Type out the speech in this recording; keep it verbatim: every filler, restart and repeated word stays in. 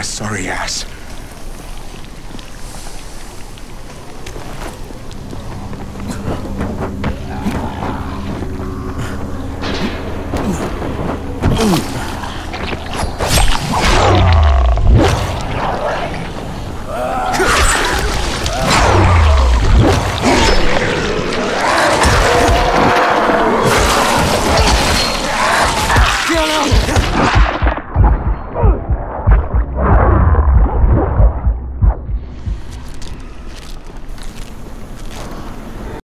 Sorry ass.